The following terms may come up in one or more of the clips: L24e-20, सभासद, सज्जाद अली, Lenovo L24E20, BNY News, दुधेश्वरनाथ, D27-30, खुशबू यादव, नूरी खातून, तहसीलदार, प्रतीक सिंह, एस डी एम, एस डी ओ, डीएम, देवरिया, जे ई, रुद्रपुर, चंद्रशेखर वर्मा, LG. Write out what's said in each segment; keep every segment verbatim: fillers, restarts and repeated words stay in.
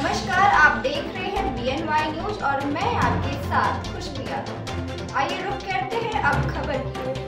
नमस्कार, आप देख रहे हैं बी एन वाई न्यूज और मैं आपके साथ खुशबू यादव। आइए रुख करते हैं अब खबर की।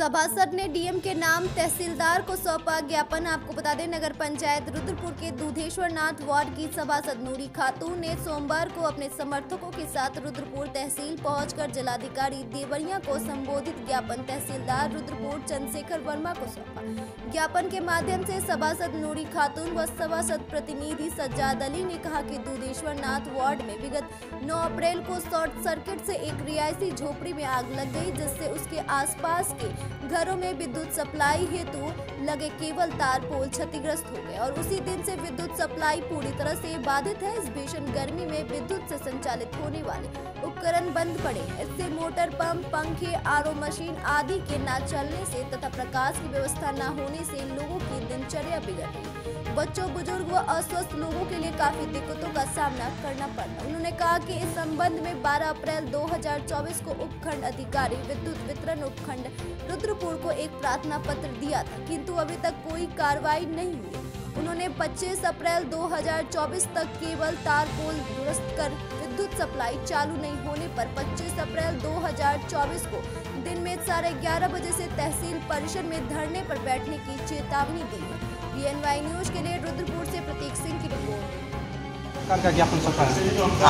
सभासद ने डी एम के नाम तहसीलदार को सौंपा ज्ञापन। आपको बता दें, नगर पंचायत रुद्रपुर के दुधेश्वरनाथ वार्ड की सभासद नूरी खातून ने सोमवार को अपने समर्थकों के साथ रुद्रपुर तहसील पहुंचकर जिलाधिकारी देवरिया को संबोधित ज्ञापन तहसीलदार रुद्रपुर चंद्रशेखर वर्मा को सौंपा। ज्ञापन के माध्यम से सभासद नूरी खातून व सभासद प्रतिनिधि सज्जाद अली ने कहा कि दुधेश्वरनाथ वार्ड में विगत नौ अप्रैल को शॉर्ट सर्किट से एक रियायती झोपड़ी में आग लग गई, जिससे उसके आसपास के घरों में विद्युत सप्लाई हेतु लगे केवल तार पोल क्षतिग्रस्त हो गए और उसी दिन से विद्युत सप्लाई पूरी तरह से बाधित है। इस भीषण गर्मी में विद्युत से संचालित होने वाले उपकरण बंद पड़े, इससे मोटर पंप, पंखे, आर ओ मशीन आदि के ना चलने से तथा प्रकाश की व्यवस्था न होने से लोगों की दिनचर्या बिगड़ गई। बच्चों, बुजुर्ग व अस्वस्थ लोगों के लिए काफी दिक्कतों का सामना करना पड़ा। उन्होंने कहा कि इस संबंध में बारह अप्रैल दो हज़ार चौबीस को उपखंड अधिकारी विद्युत वितरण उपखंड रुद्रपुर को एक प्रार्थना पत्र दिया था, किंतु अभी तक कोई कार्रवाई नहीं हुई। उन्होंने पच्चीस अप्रैल दो हज़ार चौबीस तक केवल तार पोल दुरुस्त कर विद्युत सप्लाई चालू नहीं होने पर पच्चीस अप्रैल दो हज़ार चौबीस को दिन में साढ़े ग्यारह बजे से तहसील परिसर में धरने पर बैठने की चेतावनी दी है। बी एन वाई न्यूज के लिए रुद्रपुर से प्रतीक सिंह की रिपोर्ट।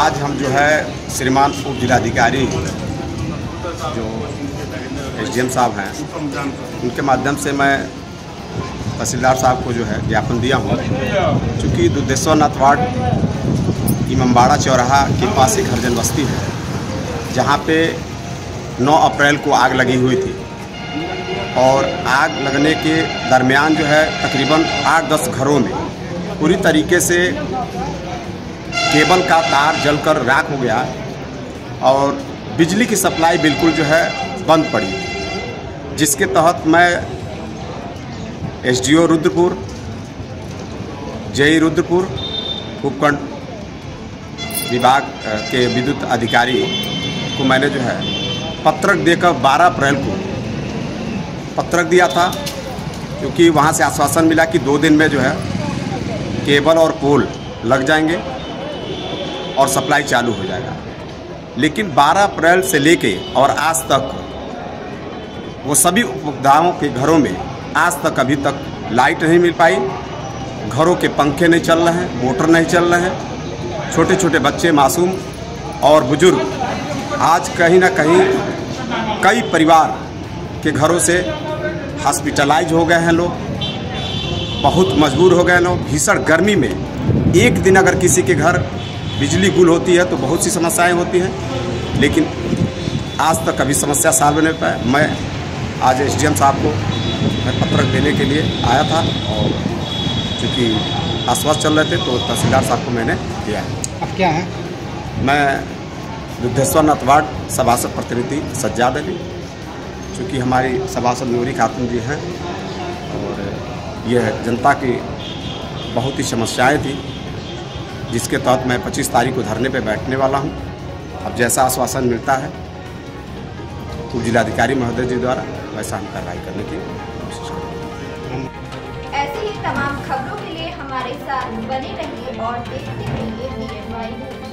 आज हम जो है श्रीमान उप जिलाधिकारी जो एस डी एम साहब हैं, उनके माध्यम से मैं तहसीलदार साहब को जो है ज्ञापन दिया हूँ। चूँकि दुधेश्वरनाथ वार्ड इमामबाड़ा चौराहा के पास एक हरजन बस्ती है, जहाँ पे नौ अप्रैल को आग लगी हुई थी और आग लगने के दरमियान जो है तकरीबन आठ दस घरों में पूरी तरीके से केबल का तार जलकर राख हो गया और बिजली की सप्लाई बिल्कुल जो है बंद पड़ी, जिसके तहत मैं एस डी ओ रुद्रपुर, जे ई रुद्रपुर, उपखंड विभाग के विद्युत अधिकारी को मैंने जो है पत्रक देकर बारह अप्रैल को पत्रक दिया था, क्योंकि वहाँ से आश्वासन मिला कि दो दिन में जो है केबल और पोल लग जाएंगे और सप्लाई चालू हो जाएगा। लेकिन बारह अप्रैल से लेके और आज तक वो सभी उपभोक्ताओं के घरों में आज तक अभी तक लाइट नहीं मिल पाई, घरों के पंखे नहीं चल रहे हैं, मोटर नहीं चल रहे हैं। छोटे छोटे बच्चे, मासूम और बुजुर्ग आज कहीं ना कहीं कई परिवार के घरों से हॉस्पिटलाइज हो गए हैं, लोग बहुत मजबूर हो गए हैं। लोग भीषण गर्मी में एक दिन अगर किसी के घर बिजली गुल होती है तो बहुत सी समस्याएं होती हैं, लेकिन आज तक अभी समस्या सॉल्व नहीं पाए। मैं आज एस डी एम साहब को मैं पत्रक देने के लिए आया था और चूँकि आश्वासन चल रहे थे तो तहसीलदार साहब को मैंने दिया है। अब क्या है, मैं दुधेश्वरनाथ वार्ड सभासद प्रतिनिधि सज्जाद अली, चूँकि हमारी सभासद नूरी खातून जी हैं और यह जनता की बहुत ही समस्याएं थी, जिसके तहत मैं पच्चीस तारीख को धरने पर बैठने वाला हूं। अब जैसा आश्वासन मिलता है तो जिलाधिकारी महोदय जी द्वारा वैसा हम कार्रवाई करने की कोशिश करेंगे। ऐसी ही तमाम खबरों के लिए हमारे साथ बने रहिए और देखते रहिए बी एन वाई न्यूज।